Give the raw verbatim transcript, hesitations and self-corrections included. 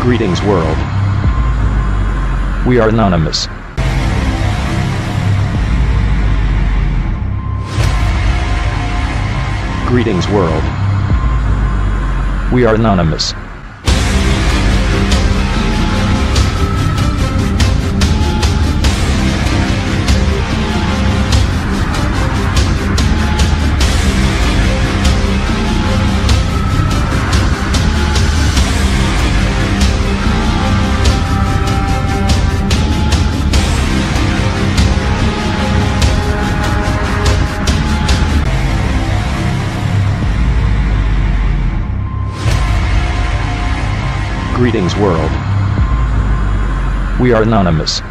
Greetings, world. We are anonymous. Greetings, world. We are anonymous. Greetings, world. We are anonymous.